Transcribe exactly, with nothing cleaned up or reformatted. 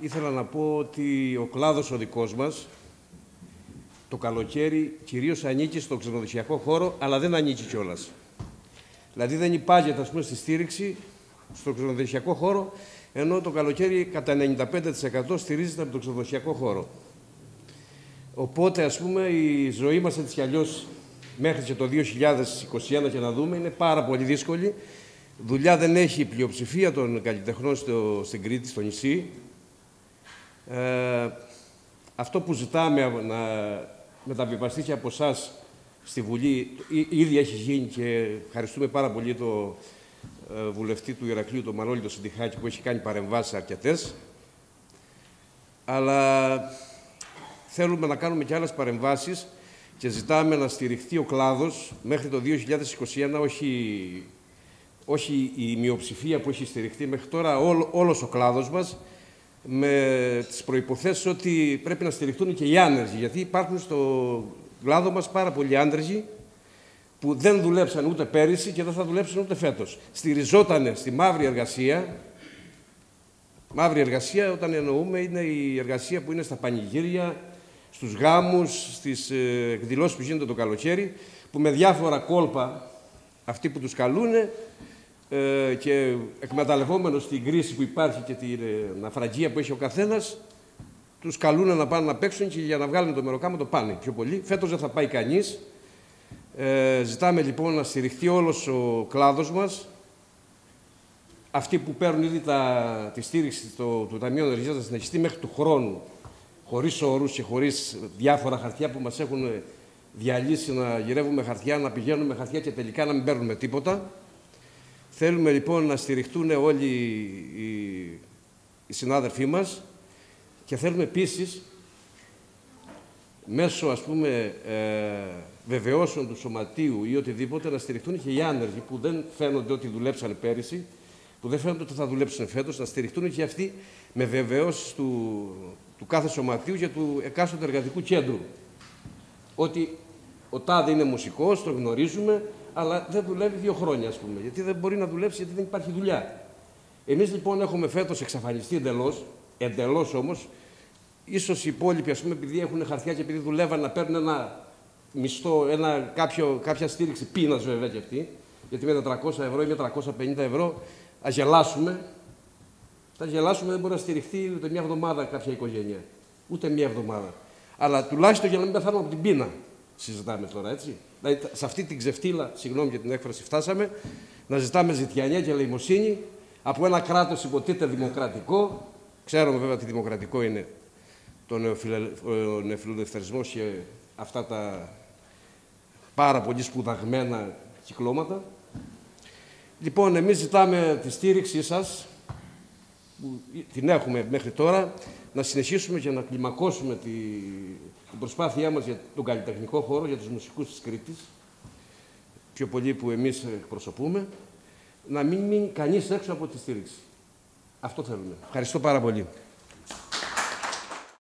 Ήθελα να πω ότι ο κλάδος ο δικός μας το καλοκαίρι κυρίως ανήκει στον ξενοδοχειακό χώρο, αλλά δεν ανήκει κιόλας. Δηλαδή δεν υπάγεται, ας πούμε, στη στήριξη στον ξενοδοχειακό χώρο, ενώ το καλοκαίρι κατά ενενήντα πέντε τοις εκατό στηρίζεται από τον ξενοδοχειακό χώρο. Οπότε, ας πούμε, η ζωή μας έτσι κι αλλιώς μέχρι και το δύο χιλιάδες είκοσι ένα, και να δούμε, είναι πάρα πολύ δύσκολη. Δουλειά δεν έχει η πλειοψηφία των καλλιτεχνών στο, στην Κρήτη, στο νησί. Ε, αυτό που ζητάμε να μεταβιβαστεί και από εσάς στη Βουλή, ήδη έχει γίνει και ευχαριστούμε πάρα πολύ το ε, βουλευτή του Ηρακλείου, τον Μανόλη τον Σιντιχάκη, που έχει κάνει παρεμβάσεις αρκετές. Αλλά θέλουμε να κάνουμε και άλλες παρεμβάσεις και ζητάμε να στηριχτεί ο κλάδος μέχρι το δύο χιλιάδες είκοσι ένα, όχι, όχι η μειοψηφία που έχει στηριχτεί μέχρι τώρα, ό, όλος ο κλάδος μας, με τις προϋποθέσεις ότι πρέπει να στηριχτούν και οι άνεργοι, γιατί υπάρχουν στο κλάδο μας πάρα πολλοί άνεργοι που δεν δουλέψαν ούτε πέρυσι και δεν θα δουλέψουν ούτε φέτος. Στηριζότανε στη μαύρη εργασία. Μαύρη εργασία, όταν εννοούμε, είναι η εργασία που είναι στα πανηγύρια, στους γάμους, στις εκδηλώσεις που γίνονται το καλοκαίρι, που με διάφορα κόλπα αυτοί που τους καλούνε, και εκμεταλλευόμενος την κρίση που υπάρχει και την αφραγία που έχει ο καθένας, τους καλούνε να πάνε να παίξουν και για να βγάλουν το μεροκάμα το πάνε πιο πολύ. Φέτος δεν θα πάει κανείς. Ε, ζητάμε λοιπόν να στηριχτεί όλος ο κλάδος μας. Αυτοί που παίρνουν ήδη τα, τη στήριξη το, του Ταμείου Ενέργειας να συνεχιστεί μέχρι του χρόνου, χωρίς όρους και χωρίς διάφορα χαρτιά που μας έχουν διαλύσει, να γυρεύουμε χαρτιά, να πηγαίνουμε χαρτιά και τελικά να μην παίρνουμε τίποτα. Θέλουμε λοιπόν να στηριχτούν όλοι οι συνάδελφοί μας και θέλουμε επίσης μέσω, ας πούμε, ε, βεβαιώσεων του σωματείου ή οτιδήποτε να στηριχτούν και οι άνεργοι που δεν φαίνονται ότι δουλέψαν πέρυσι, που δεν φαίνονται ότι θα δουλέψουν φέτος, να στηριχτούν και αυτοί με βεβαιώσεις του, του κάθε σωματείου και του εκάστοτε εργατικού κέντρου. Ότι ο τάδε είναι μουσικός, το γνωρίζουμε, αλλά δεν δουλεύει δύο χρόνια, ας πούμε, γιατί δεν μπορεί να δουλέψει, γιατί δεν υπάρχει δουλειά. Εμείς λοιπόν έχουμε φέτος εξαφανιστεί εντελώς, εντελώς όμως, ίσως οι υπόλοιποι, ας πούμε, επειδή έχουν χαρτιά και επειδή δουλεύαν να παίρνουν ένα μισθό, ένα, κάποιο, κάποια στήριξη πείνας βέβαια και αυτή, γιατί με τα τριακόσια ευρώ ή με τριακόσια πενήντα ευρώ θα γελάσουμε, θα γελάσουμε, δεν μπορεί να στηριχθεί ούτε μια εβδομάδα κάποια οικογένεια, ούτε μια εβδομάδα. Αλλά τουλάχιστον για να μην πεθάνουμε από την πείνα. Συζητάμε τώρα, έτσι. Δηλαδή, σε αυτή την ξεφτύλα, συγγνώμη για την έκφραση, φτάσαμε να ζητάμε ζητιανιά και ελεημοσύνη από ένα κράτος υποτίθεται δημοκρατικό. Ξέρουμε βέβαια τι δημοκρατικό είναι το νεοφιλελευθερισμό και αυτά τα πάρα πολύ σπουδαγμένα κυκλώματα. Λοιπόν, εμείς ζητάμε τη στήριξή σας, που την έχουμε μέχρι τώρα, να συνεχίσουμε και να κλιμακώσουμε τη. την προσπάθειά μας για τον καλλιτεχνικό χώρο, για τους μουσικούς της Κρήτης, πιο πολύ που εμείς εκπροσωπούμε, να μην μείνει κανείς έξω από τη στήριξη. Αυτό θέλουμε. Ευχαριστώ πάρα πολύ.